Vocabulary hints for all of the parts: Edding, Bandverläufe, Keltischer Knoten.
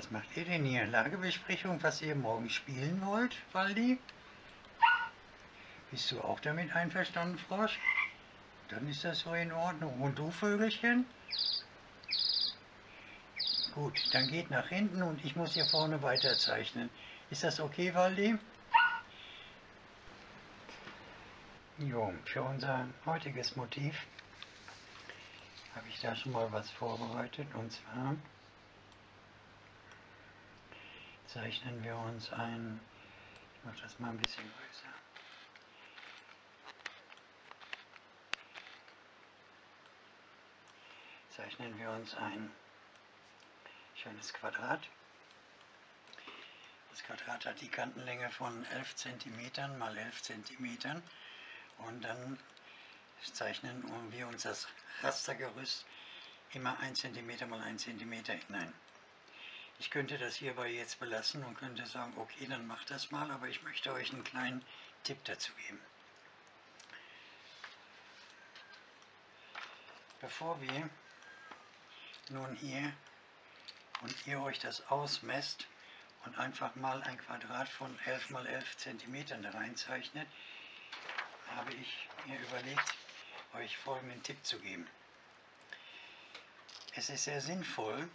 Was macht ihr denn hier? Lagebesprechung, was ihr morgen spielen wollt, Waldi? Bist du auch damit einverstanden, Frosch? Dann ist das so in Ordnung. Und du, Vögelchen? Gut, dann geht nach hinten und ich muss hier vorne weiterzeichnen. Ist das okay, Waldi? Jo, für unser heutiges Motiv habe ich da schon mal was vorbereitet. Und zwar zeichnen wir uns ein, ich mache das mal ein bisschen größer. Zeichnen wir uns ein schönes Quadrat. Das Quadrat hat die Kantenlänge von 11 cm mal 11 cm und dann zeichnen wir uns das Rastergerüst immer 1 cm mal 1 cm hinein. Ich könnte das hierbei jetzt belassen und könnte sagen, okay, dann macht das mal, aber ich möchte euch einen kleinen Tipp dazu geben. Bevor wir nun hier und ihr euch das ausmesst und einfach mal ein Quadrat von 11 mal 11 cm da reinzeichnet, habe ich mir überlegt, euch folgenden Tipp zu geben. Es ist sehr sinnvoll,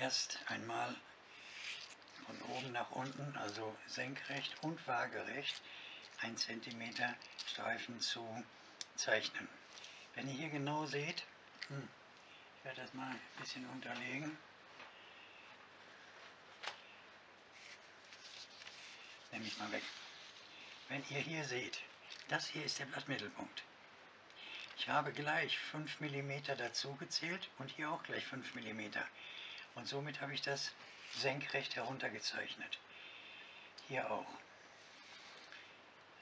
erst einmal von oben nach unten, also senkrecht und waagerecht, 1 cm Streifen zu zeichnen. Wenn ihr hier genau seht, ich werde das mal ein bisschen unterlegen. Nehme ich mal weg. Wenn ihr hier seht, das hier ist der Blattmittelpunkt. Ich habe gleich 5 mm dazu gezählt und hier auch gleich 5 mm. Und somit habe ich das senkrecht heruntergezeichnet. Hier auch.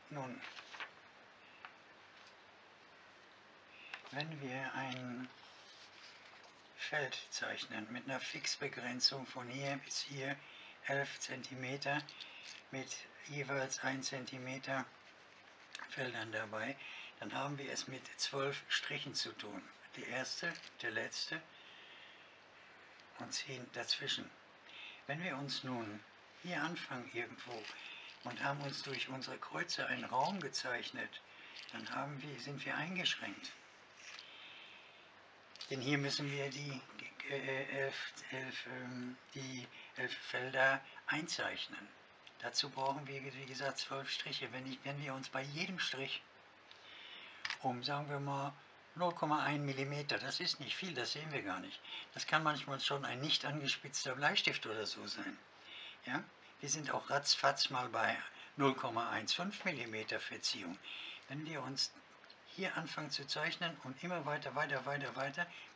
Nun, wenn wir ein Feld zeichnen mit einer Fixbegrenzung von hier bis hier 11 cm mit jeweils 1 cm Feldern dabei, dann haben wir es mit 12 Strichen zu tun. Der erste, der letzte und 10 dazwischen. Wenn wir uns nun hier anfangen irgendwo und haben uns durch unsere Kreuze einen Raum gezeichnet, dann sind wir eingeschränkt. Denn hier müssen wir die 11 Felder einzeichnen. Dazu brauchen wir, wie gesagt, 12 Striche. Wenn wir uns bei jedem Strich um, sagen wir mal, 0,1 mm, das ist nicht viel, das sehen wir gar nicht. Das kann manchmal schon ein nicht angespitzter Bleistift oder so sein. Ja? Wir sind auch ratzfatz mal bei 0,15 mm Verziehung. Wenn wir uns hier anfangen zu zeichnen und immer weiter,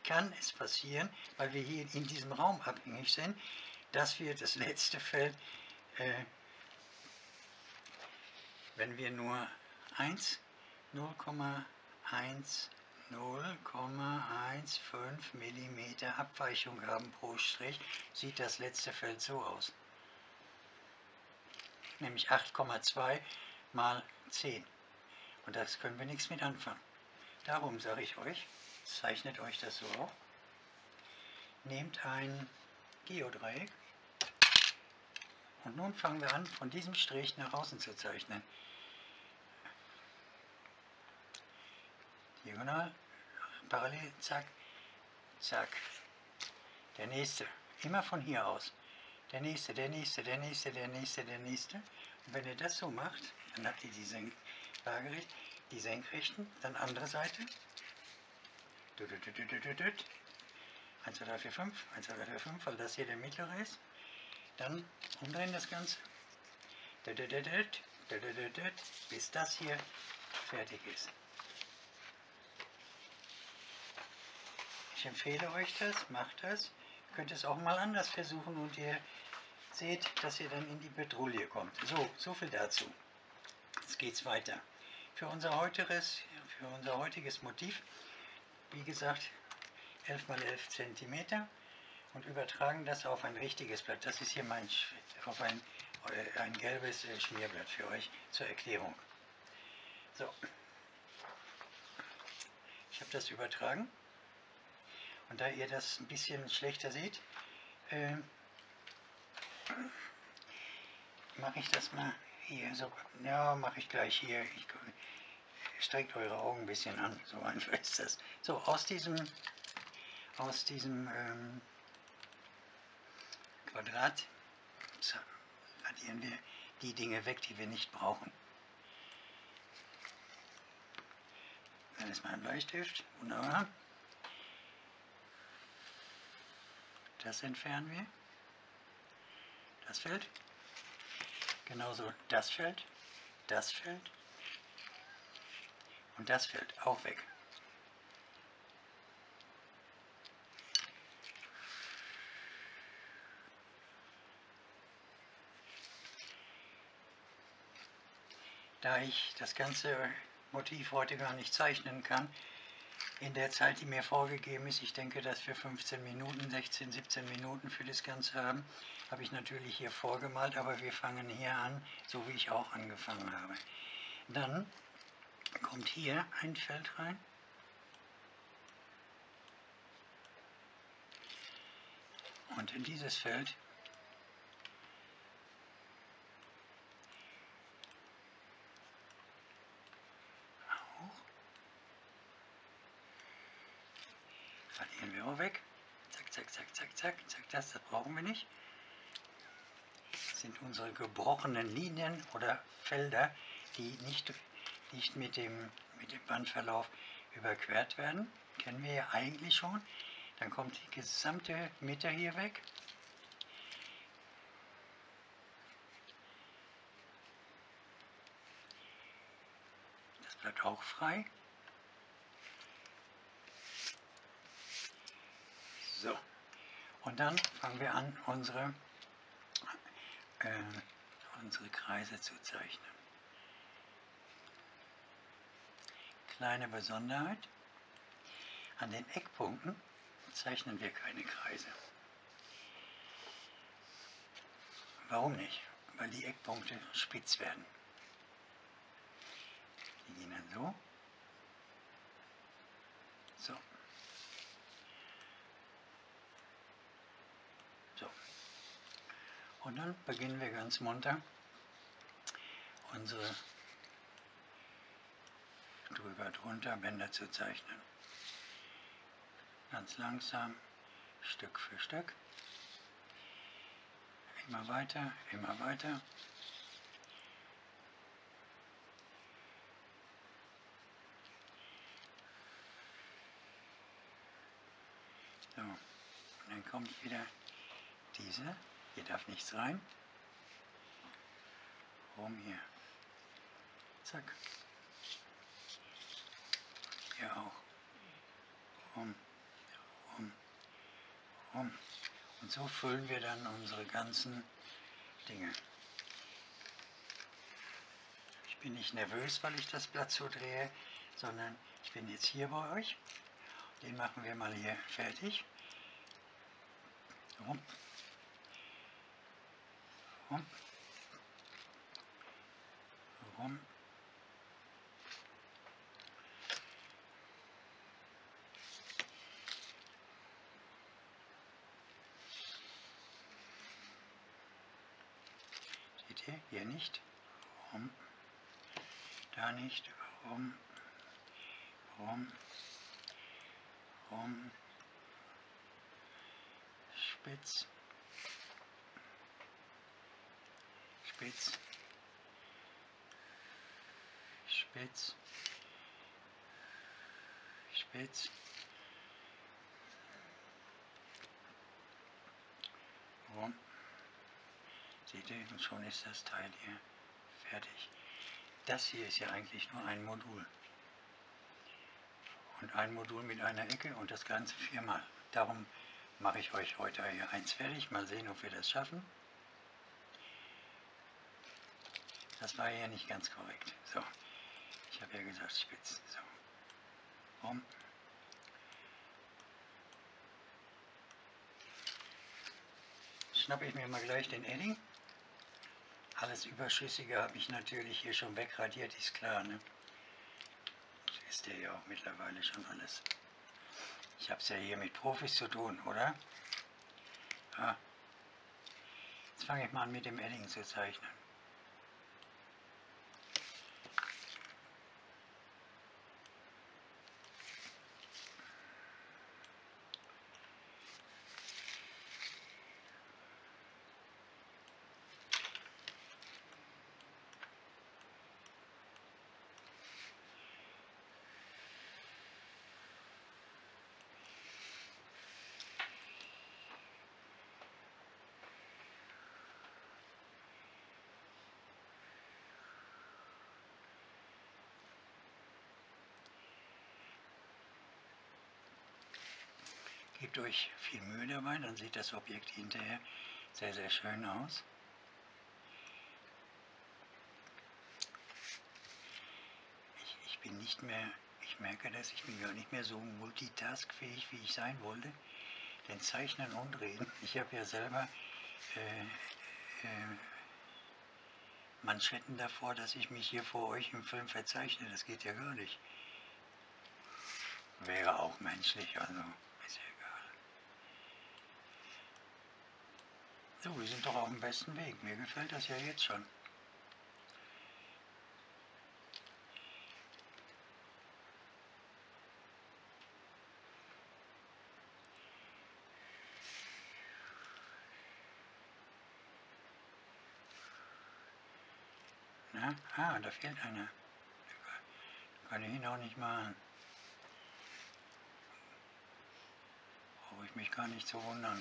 kann es passieren, weil wir hier in diesem Raum abhängig sind, dass wir das letzte Feld, wenn wir nur 0,15 mm Abweichung haben pro Strich, sieht das letzte Feld so aus. Nämlich 8,2 mal 10. Und das können wir nichts mit anfangen. Darum sage ich euch, zeichnet euch das so auf. Nehmt ein Geodreieck. Und nun fangen wir an, von diesem Strich nach außen zu zeichnen. Diagonal, parallel, zack, zack. Der nächste, immer von hier aus. Der nächste, der nächste, der nächste, der nächste, der nächste. Und wenn ihr das so macht, dann habt ihr die die senkrechten, dann andere Seite. 1, 2, 3, 4, 5, 1, 2, 3, 4, 5, weil das hier der mittlere ist. Dann umdrehen das Ganze. Bis das hier fertig ist. Ich empfehle euch das, macht das. Ihr könnt es auch mal anders versuchen und ihr seht, dass ihr dann in die Petrouille kommt. So, so viel dazu. Jetzt geht's weiter. Für unser heutiges Motiv, wie gesagt, 11 mal 11 cm und übertragen das auf ein richtiges Blatt. Das ist hier ein gelbes Schmierblatt für euch zur Erklärung. So, ich habe das übertragen und da ihr das ein bisschen schlechter seht, Mache ich das mal hier so? Ja, mache ich gleich hier. Streckt eure Augen ein bisschen an, so einfach ist das. So, aus diesem Quadrat radieren wir die Dinge weg, die wir nicht brauchen. Dann ist mein Bleistift, wunderbar. Das entfernen wir. Das Feld. Genauso das Feld, das Feld. Und das fällt auch weg. Da ich das ganze Motiv heute gar nicht zeichnen kann, in der Zeit, die mir vorgegeben ist, ich denke, dass wir 15 Minuten, 16, 17 Minuten für das Ganze haben, habe ich natürlich hier vorgemalt, aber wir fangen hier an, so wie ich auch angefangen habe. Dann kommt hier ein Feld rein. Und in dieses Feld auch. Radieren wir auch weg. Zack, zack, zack, zack, zack, zack, das brauchen wir nicht. Das sind unsere gebrochenen Linien oder Felder, die nicht mit dem Bandverlauf überquert werden. Kennen wir ja eigentlich schon. Dann kommt die gesamte Mitte hier weg. Das bleibt auch frei. So. Und dann fangen wir an, unsere Kreise zu zeichnen. Kleine Besonderheit, an den Eckpunkten zeichnen wir keine Kreise. Warum nicht? Weil die Eckpunkte spitz werden. Die gehen dann so. So. So. Und dann beginnen wir ganz munter unsere drüber, drunter Bänder zu zeichnen. Ganz langsam, Stück für Stück. Immer weiter, immer weiter. So, und dann kommt wieder diese. Hier darf nichts rein. Rum hier. Zack. Hier auch. Rum, rum, rum. Und so füllen wir dann unsere ganzen Dinge. Ich bin nicht nervös, weil ich das Blatt so drehe, sondern ich bin jetzt hier bei euch. Den machen wir mal hier fertig. Rum, rum, rum. Hier nicht, rum, da nicht, rum, rum, rum, spitz, spitz, spitz, spitz, rum. Seht ihr, und schon ist das Teil hier fertig. Das hier ist ja eigentlich nur ein Modul. Und ein Modul mit einer Ecke und das Ganze viermal. Darum mache ich euch heute hier eins fertig. Mal sehen, ob wir das schaffen. Das war ja nicht ganz korrekt. So, ich habe ja gesagt spitz. So, rum. Schnappe ich mir mal gleich den Edding. Alles Überschüssige habe ich natürlich hier schon wegradiert, ist klar, ne? Das wisst ihr ja auch mittlerweile schon alles. Ich habe es ja hier mit Profis zu tun, oder? Ah. Jetzt fange ich mal an, mit dem Edding zu zeichnen. Gebt euch viel Mühe dabei, dann sieht das Objekt hinterher sehr, sehr schön aus. Ich bin nicht mehr, ich merke das, ich bin gar nicht mehr so multitaskfähig, wie ich sein wollte, denn Zeichnen und Reden. Ich habe ja selber Manschetten davor, dass ich mich hier vor euch im Film verzeichne, das geht ja gar nicht. Wäre auch menschlich, also. So, wir sind doch auf dem besten Weg. Mir gefällt das ja jetzt schon. Na? Ah, da fehlt einer. Da kann ich ihn auch nicht malen. Brauche ich mich gar nicht zu wundern.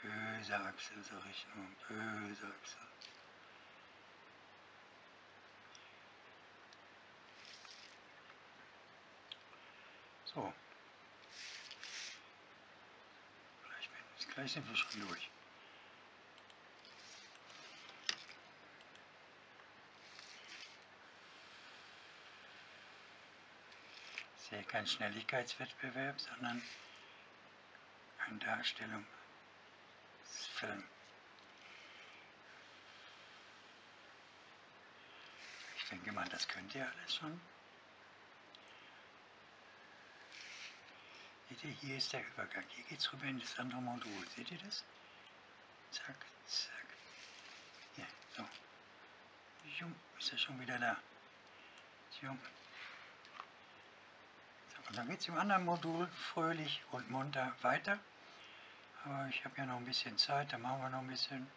Böse Achse, sag ich nur, böse Achse. So. Gleich sind wir schon durch. Ich sehe keinen Schnelligkeitswettbewerb, sondern eine Darstellung. Film. Ich denke mal, das könnt ihr alles schon. Seht ihr, hier ist der Übergang. Hier geht es rüber in das andere Modul. Seht ihr das? Zack, zack. Hier, so. Jung, ist er schon wieder da. Jung. So, und dann geht es im anderen Modul fröhlich und munter weiter. Aber ich habe ja noch ein bisschen Zeit, da machen wir noch ein bisschen.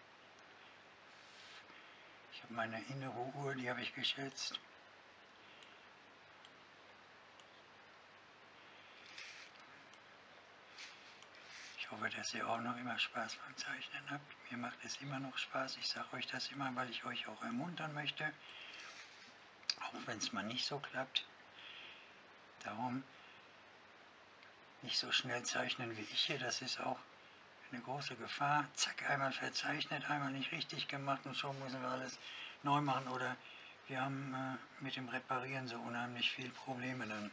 Ich habe meine innere Uhr, die habe ich geschätzt. Ich hoffe, dass ihr auch noch immer Spaß beim Zeichnen habt. Mir macht es immer noch Spaß. Ich sage euch das immer, weil ich euch auch ermuntern möchte. Auch wenn es mal nicht so klappt. Darum nicht so schnell zeichnen wie ich hier, das ist auch eine große Gefahr. Zack, einmal verzeichnet, einmal nicht richtig gemacht und schon müssen wir alles neu machen. Oder wir haben mit dem Reparieren so unheimlich viel Probleme dann.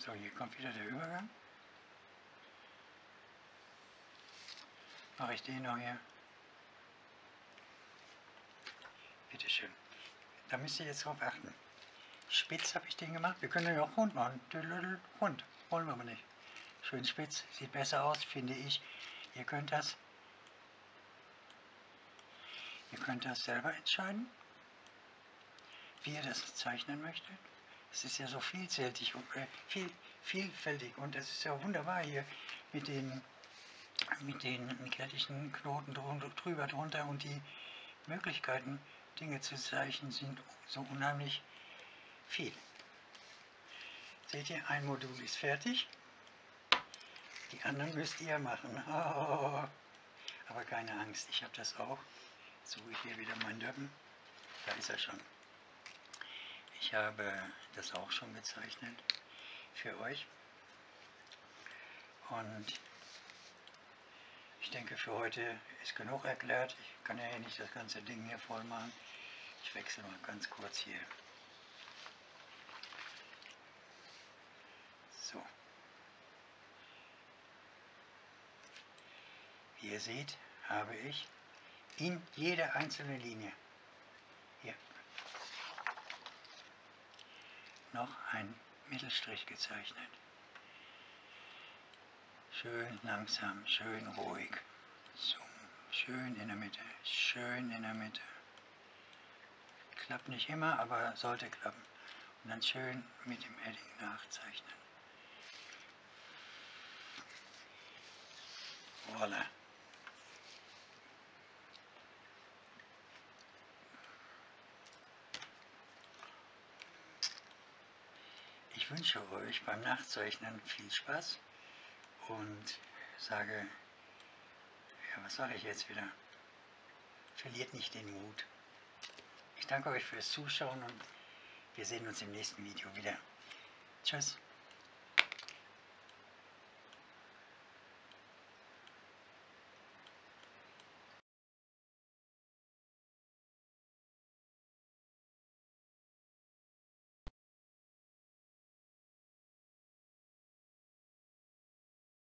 So, hier kommt wieder der Übergang. Mache ich den noch hier? Bitteschön. Da müsst ihr jetzt drauf achten. Spitz habe ich den gemacht. Wir können den auch rund machen. Rund. Wollen wir aber nicht. Schön spitz. Sieht besser aus, finde ich. Ihr könnt das. Ihr könnt das selber entscheiden, wie ihr das zeichnen möchtet. Es ist ja so vielfältig und, vielfältig und das ist ja wunderbar hier mit den keltischen Knoten drüber, drunter und die Möglichkeiten, Dinge zu zeichnen, sind so unheimlich viel. Seht ihr, ein Modul ist fertig, die anderen müsst ihr machen. Oh, aber keine Angst, ich habe das auch. Jetzt suche ich hier wieder meinen Döppen, da ist er schon. Ich habe das auch schon gezeichnet für euch und ich denke, für heute ist genug erklärt. Ich kann ja hier nicht das ganze Ding hier voll machen. Ich wechsle mal ganz kurz hier. So. Wie ihr seht, habe ich in jeder einzelnen Linie hier noch einen Mittelstrich gezeichnet. Schön langsam, schön ruhig. Zoom. Schön in der Mitte, schön in der Mitte. Klappt nicht immer, aber sollte klappen. Und dann schön mit dem Edding nachzeichnen. Voilà. Ich wünsche euch beim Nachzeichnen viel Spaß und sage, ja, was sage ich jetzt wieder? Verliert nicht den Mut. Ich danke euch fürs Zuschauen und wir sehen uns im nächsten Video wieder. Tschüss.